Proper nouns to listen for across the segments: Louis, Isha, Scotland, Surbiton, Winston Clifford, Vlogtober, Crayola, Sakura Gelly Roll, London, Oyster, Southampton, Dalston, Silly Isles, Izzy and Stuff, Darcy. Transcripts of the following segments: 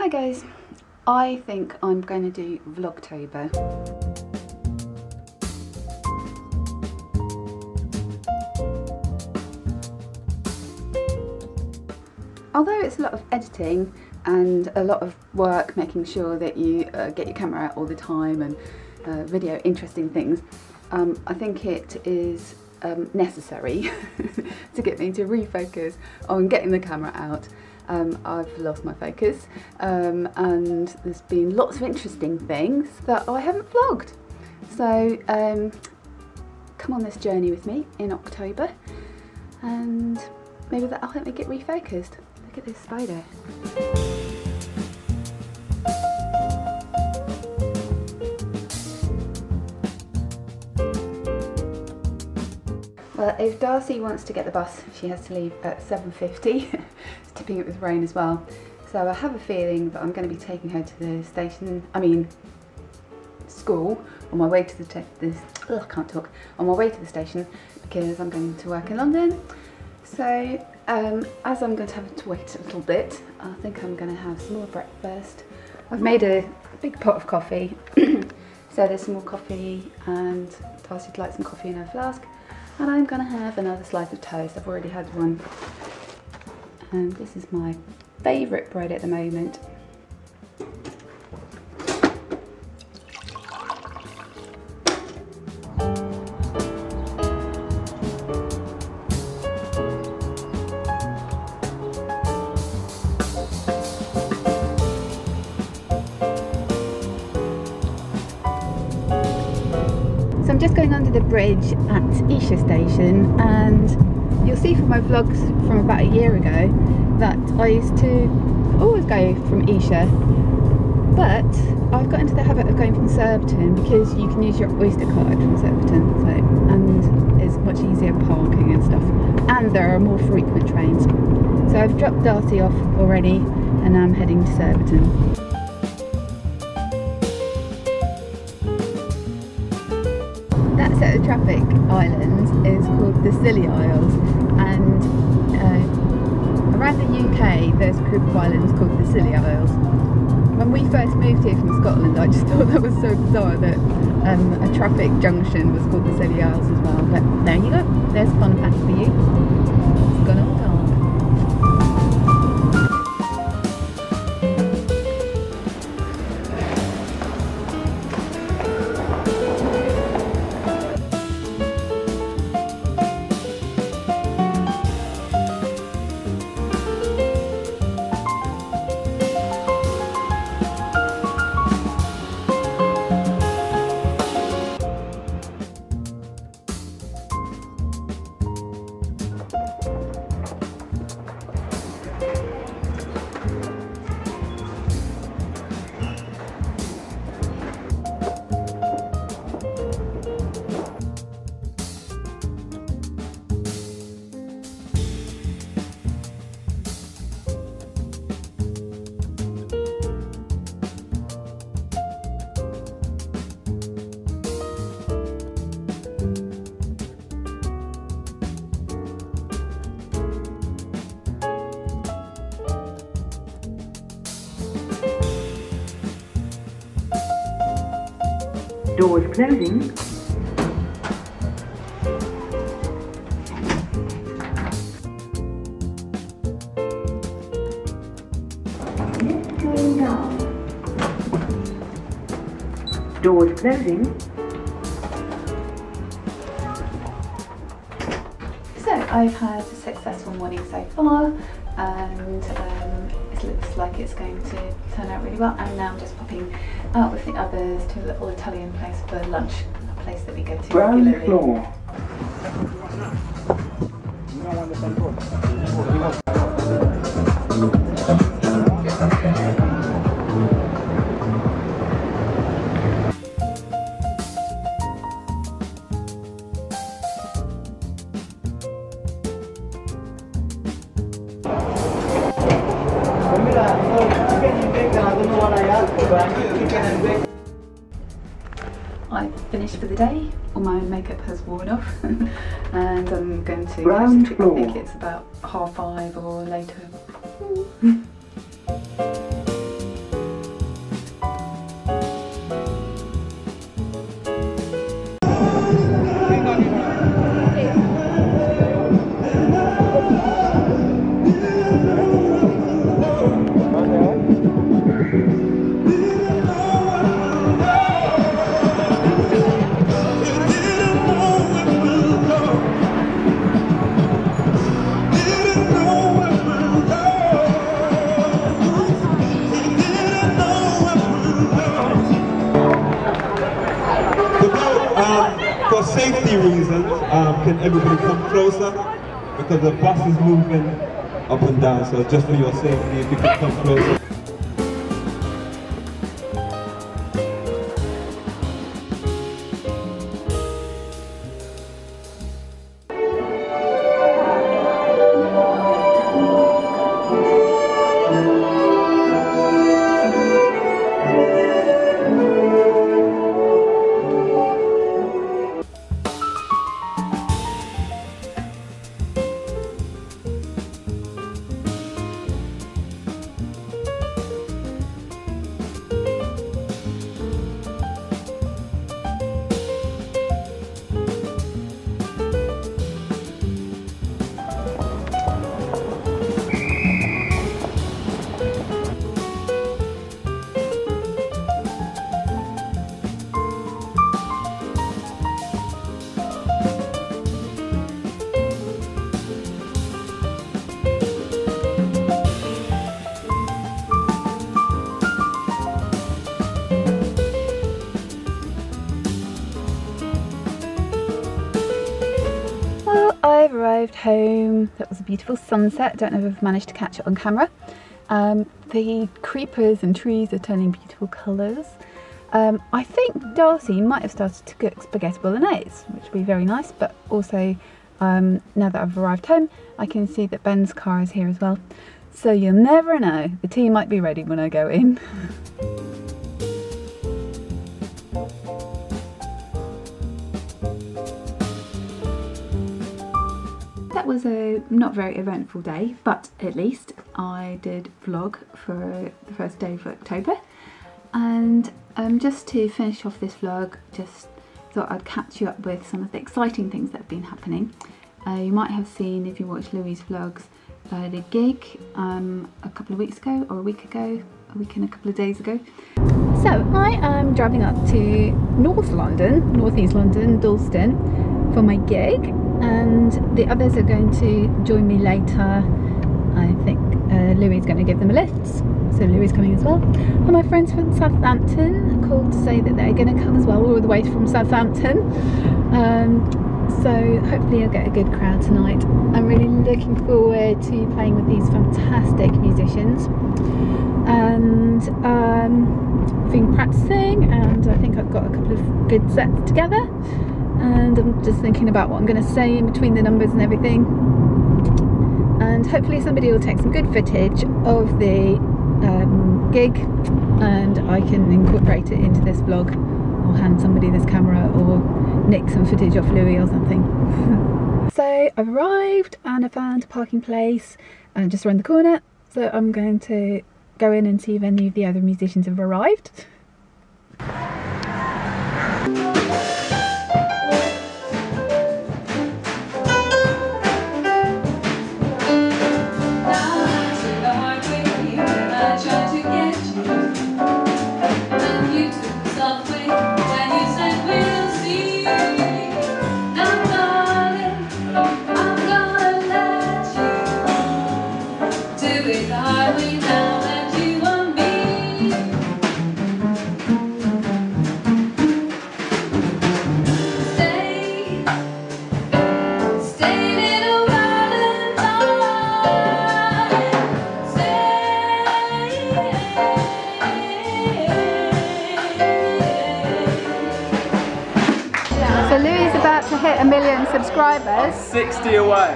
Hi guys, I think I'm going to do Vlogtober. Although it's a lot of editing and a lot of work making sure that you get your camera out all the time and video interesting things, I think it is necessary to get me to refocus on getting the camera out. I've lost my focus and there's been lots of interesting things that I haven't vlogged. So come on this journey with me in October and maybe that'll help me get refocused. Look at this spider. Well, if Darcy wants to get the bus, she has to leave at 7:50. It's tipping up with rain as well. So I have a feeling that I'm going to be taking her to the station, I mean school, on my way to on my way to the station because I'm going to work in London. So as I'm going to have to wait a little bit, I think I'm going to have some more breakfast. I've made a big pot of coffee. So there's some more coffee and Darcy'd like some coffee in her flask. And I'm going to have another slice of toast. I've already had one. And this is my favourite bread at the moment. So I'm just going under the bridge at Isha station, and you'll see from my vlogs from about a year ago that I used to always go from Isha, but I've got into the habit of going from Surbiton because you can use your Oyster card from Surbiton, so, and it's much easier parking and stuff, and there are more frequent trains. So I've dropped Darcy off already and I'm heading to Surbiton. Traffic island is called the Silly Isles, and around the UK there's a group of islands called the Silly Isles. When we first moved here from Scotland, I just thought that was so bizarre that a traffic junction was called the Silly Isles as well, but there you go, there's a fun fact for you. It's gone all dark. Door is closing. Next train down. Door is closing. So I've had a successful morning so far, and it looks like it's going to turn out really well. And now I'm just popping out with the others to a little Italian place for lunch, a place that we go to Ground regularly. Floor. I've finished for the day, all my makeup has worn off and I'm going to Ground floor. I think it's about 5:30 or later. can everybody come closer? Because the bus is moving up and down, so just for your safety, if you could come closer. I've arrived home. That was a beautiful sunset. Don't know if I've managed to catch it on camera. The creepers and trees are turning beautiful colours. I think Darcy might have started to cook spaghetti bolognese, which would be very nice, but also now that I've arrived home, I can see that Ben's car is here as well. So you'll never know. The tea might be ready when I go in. That was a not very eventful day, but at least I did vlog for the first day of Vlogtober. And just to finish off this vlog, just thought I'd catch you up with some of the exciting things that have been happening. You might have seen, if you watch Louis' vlogs, the gig a couple of weeks ago, or a couple of days ago. So I am driving up to northeast London, Dalston, for my gig. And the others are going to join me later. I think Louis is going to give them a lift, so Louis is coming as well. And my friends from Southampton called to say that they're going to come as well, all the way from Southampton. So hopefully I'll get a good crowd tonight. I'm really looking forward to playing with these fantastic musicians. And I've been practicing, and I think I've got a couple of good sets together. And I'm just thinking about what I'm going to say in between the numbers and everything, and hopefully somebody will take some good footage of the gig and I can incorporate it into this vlog, or hand somebody this camera, or nick some footage off Louis or something. So I've arrived and I found a parking place and just around the corner, so I'm going to go in and see if any of the other musicians have arrived. Hit 1 million subscribers. I'm 60 away. I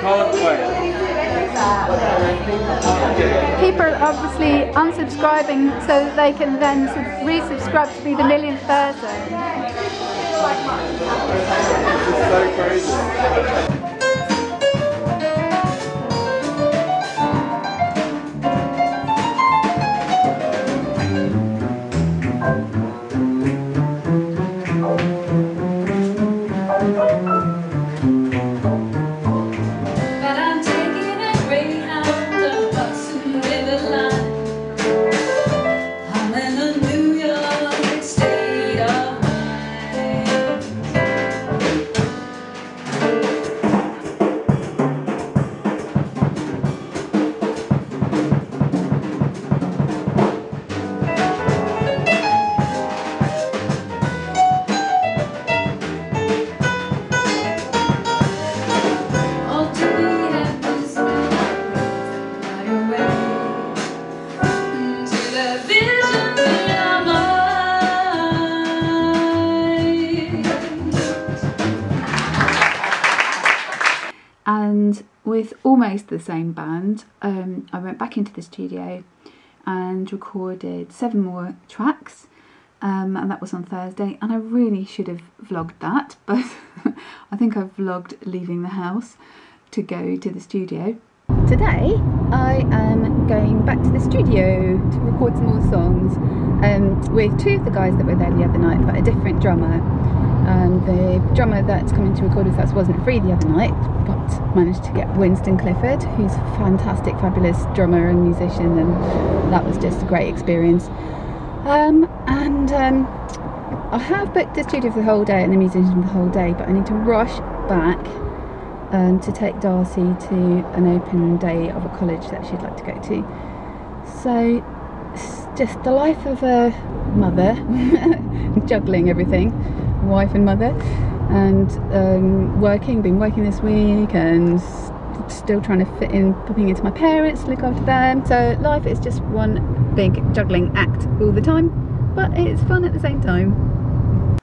can't wait. People are obviously unsubscribing so that they can then resubscribe to be the 1,000,000th person. This is so crazy. almost the same band. I went back into the studio and recorded 7 more tracks, and that was on Thursday, and I really should have vlogged that, but I think I vlogged leaving the house to go to the studio. Today I am going back to the studio to record some more songs with 2 of the guys that were there the other night, but a different drummer. The drummer that's coming to record with us wasn't free the other night, but managed to get Winston Clifford, who's a fantastic, fabulous drummer and musician, and that was just a great experience. I have booked the studio for the whole day and the musician for the whole day, but I need to rush back to take Darcy to an open day of a college that she'd like to go to. So it's just the life of a mother, juggling everything. Wife and mother, and been working this week, and still trying to fit in, popping into my parents to look after them. So life is just one big juggling act all the time, but it's fun at the same time.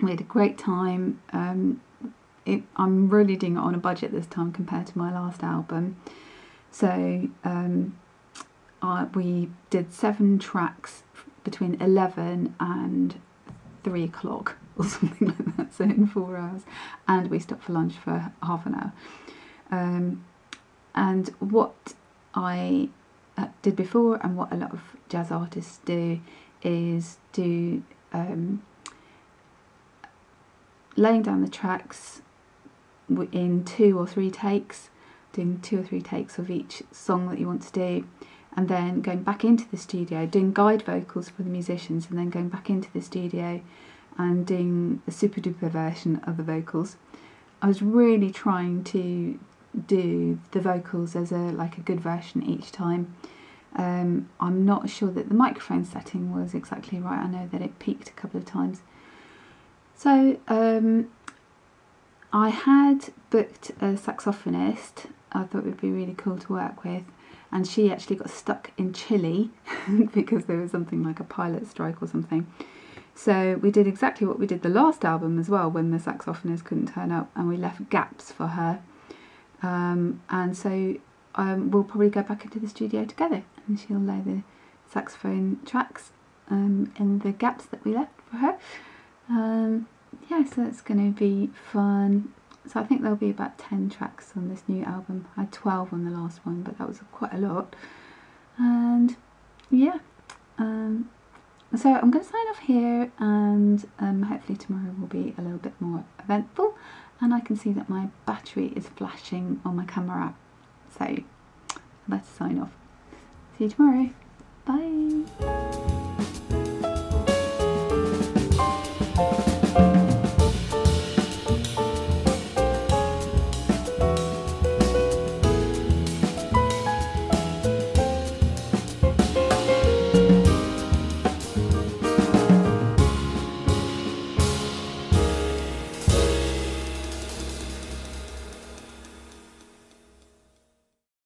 We had a great time. I'm really doing it on a budget this time compared to my last album. So we did 7 tracks between 11 and 3 o'clock or something like that, so in 4 hours, and we stopped for lunch for half an hour. And what I did before, and what a lot of jazz artists do, is do laying down the tracks in 2 or 3 takes, doing 2 or 3 takes of each song that you want to do, and then going back into the studio, doing guide vocals for the musicians, and then going back into the studio and doing a super duper version of the vocals. I was really trying to do the vocals as like a good version each time. I'm not sure that the microphone setting was exactly right. I know that it peaked a couple of times. So I had booked a saxophonist I thought would be really cool to work with, and she actually got stuck in Chile because there was something like a pilot strike or something. So we did exactly what we did the last album as well, when the saxophonist couldn't turn up, and we left gaps for her. We'll probably go back into the studio together, and she'll lay the saxophone tracks in the gaps that we left for her. Yeah, so it's going to be fun. So I think there'll be about 10 tracks on this new album. I had 12 on the last one, but that was quite a lot. And yeah, so I'm going to sign off here, and hopefully tomorrow will be a little bit more eventful, and I can see that my battery is flashing on my camera, so I'll sign off. See you tomorrow. Bye.